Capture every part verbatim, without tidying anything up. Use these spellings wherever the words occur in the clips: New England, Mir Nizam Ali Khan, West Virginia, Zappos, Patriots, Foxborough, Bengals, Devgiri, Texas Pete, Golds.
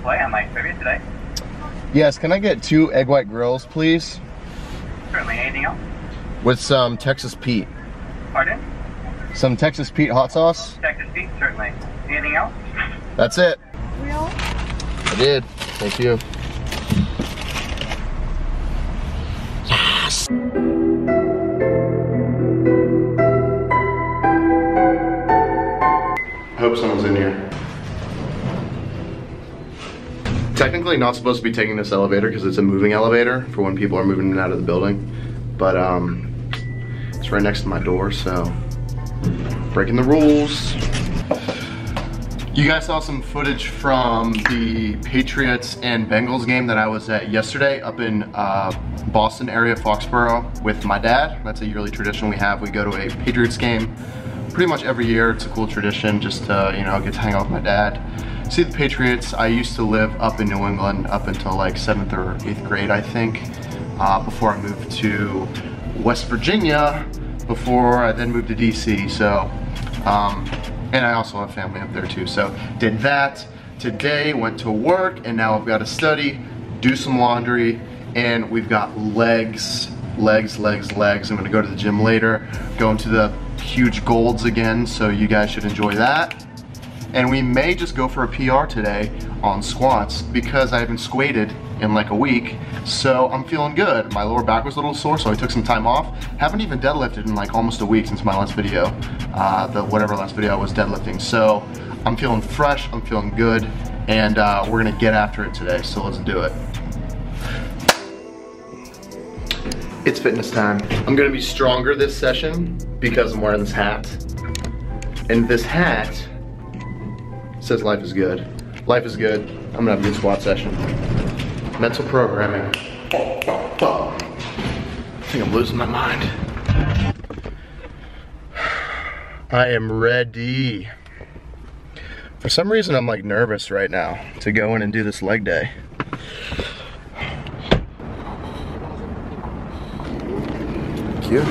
play on my trivia today. Yes, can I get two egg white grills, please? Certainly, anything else? With some Texas Pete. Pardon? Some Texas Pete hot sauce. Texas Pete, certainly. Anything else? That's it. Real? I did. Thank you. Yes! I hope someone's in here. Technically not supposed to be taking this elevator because it's a moving elevator for when people are moving in and out of the building. But um, it's right next to my door, so breaking the rules. You guys saw some footage from the Patriots and Bengals game that I was at yesterday up in uh, Boston area, Foxborough, with my dad. That's a yearly tradition we have. We go to a Patriots game pretty much every year. It's a cool tradition just to, you know, get to hang out with my dad. See the Patriots. I used to live up in New England up until like seventh or eighth grade, I think, uh, before I moved to West Virginia, before I then moved to D C. So, um, and I also have family up there too. So did that today, went to work, and now I've got to study, do some laundry, and we've got legs, legs, legs, legs. I'm gonna go to the gym later, going to the huge Golds again, so you guys should enjoy that. And we may just go for a P R today on squats because I haven't squatted in like a week, so I'm feeling good. My lower back was a little sore, so I took some time off. Haven't even deadlifted in like almost a week since my last video, uh, the whatever last video I was deadlifting. So I'm feeling fresh, I'm feeling good, and uh, we're gonna get after it today, so let's do it. It's fitness time. I'm gonna be stronger this session because I'm wearing this hat. And this hat says life is good. Life is good. I'm gonna have a good squat session. Mental programming. I think I'm losing my mind. I am ready. For some reason, I'm like nervous right now to go in and do this leg day. Thank you.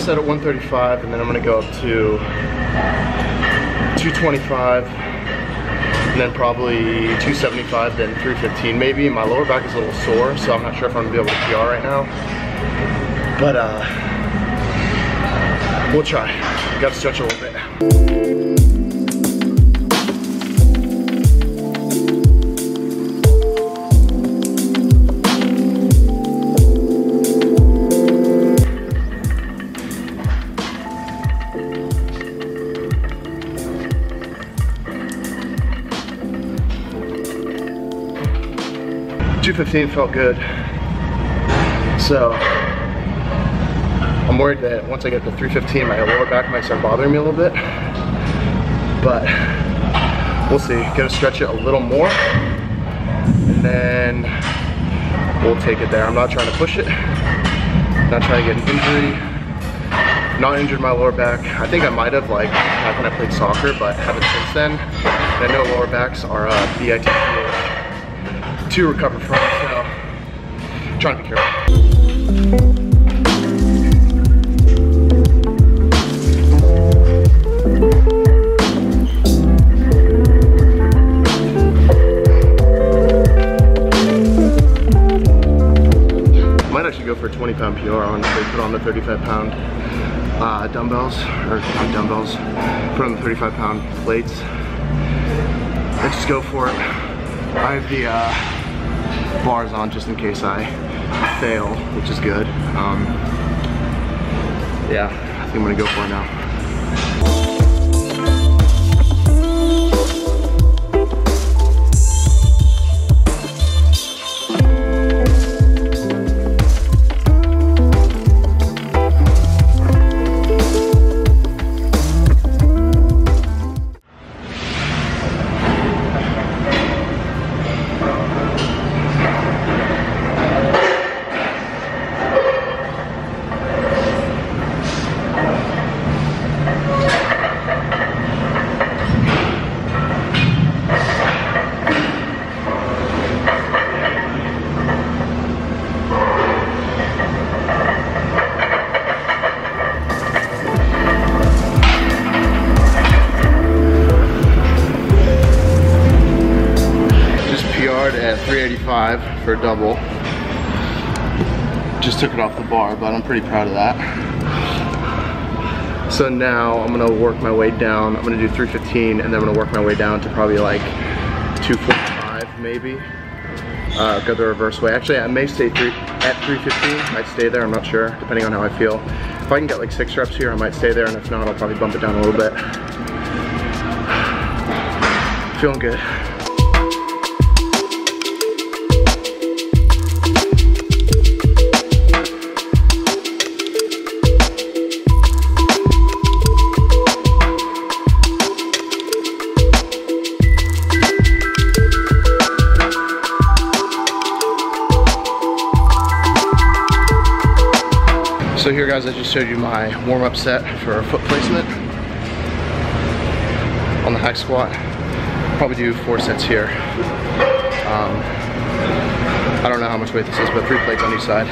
Set at one thirty-five, and then I'm gonna go up to two twenty-five, and then probably two seventy-five, then three fifteen maybe. My lower back is a little sore, so I'm not sure if I'm gonna be able to P R right now, but uh, we'll try. Gotta stretch a little bit. two fifteen felt good, so I'm worried that once I get to three fifteen my lower back might start bothering me a little bit, but we'll see. Gonna stretch it a little more and then we'll take it there. I'm not trying to push it, not trying to get an injury. Not injured my lower back. I think I might have like back when I played soccer, but haven't since then. And I know lower backs are uh, B I T C A to recover from, so I'm trying to be careful. I might actually go for a twenty pound P R on, put on the thirty-five pound uh, dumbbells, or not dumbbells, put on the thirty-five pound plates, and just go for it. I have the uh, bars on just in case I fail, which is good. Um, yeah, I think I'm gonna go for it now. hard at three eighty-five for a double. Just took it off the bar, but I'm pretty proud of that. So now I'm gonna work my way down. I'm gonna do three fifteen, and then I'm gonna work my way down to probably like two forty-five maybe. Uh, go the reverse way. Actually, I may stay three, at three fifteen. Might stay there, I'm not sure, depending on how I feel. If I can get like six reps here, I might stay there, and if not, I'll probably bump it down a little bit. Feeling good. So here guys, I just showed you my warm-up set for foot placement on the hack squat. Probably do four sets here. Um, I don't know how much weight this is, but three plates on each side.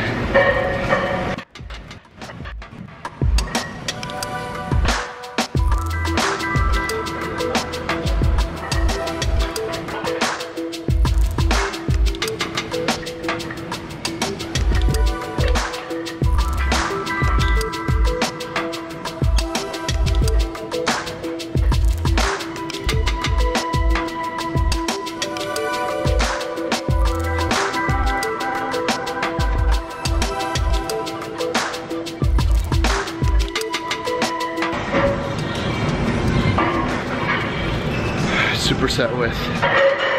Superset with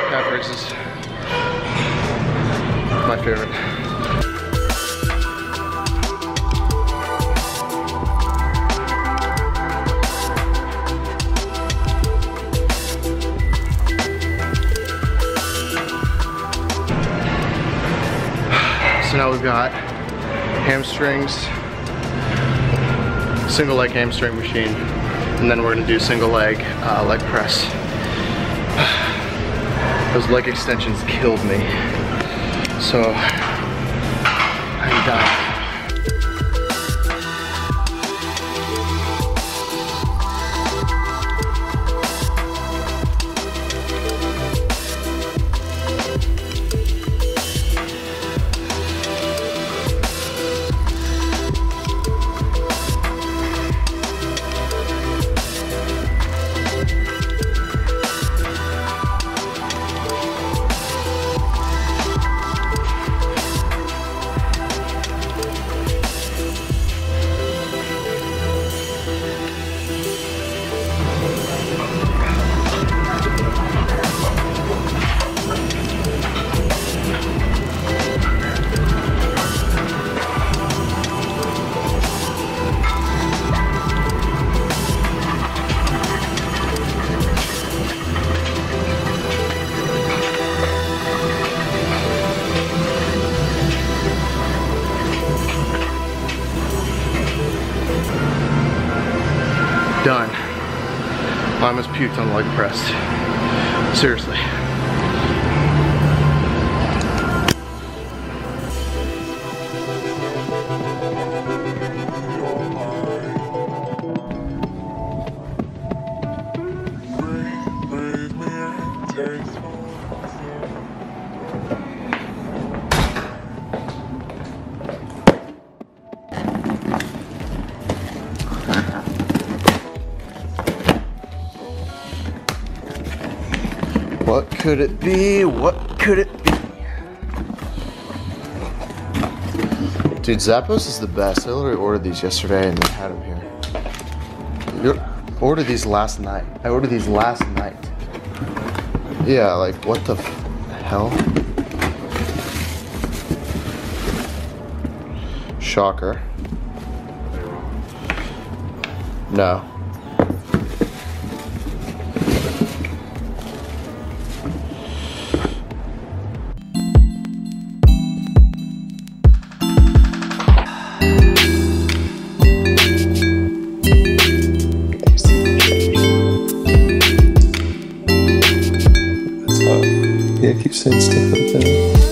calf raises, my favorite. So now we've got hamstrings, single leg hamstring machine, and then we're gonna do single leg uh, leg press. Those leg extensions killed me, so I'm done. Done. I almost puked on the leg press. Seriously. What could it be? What could it be? Dude, Zappos is the best. I literally ordered these yesterday and they had them here. I ordered these last night. I ordered these last night. Yeah, like what the f hell? Shocker. No. Yeah, keep saying stuff like that.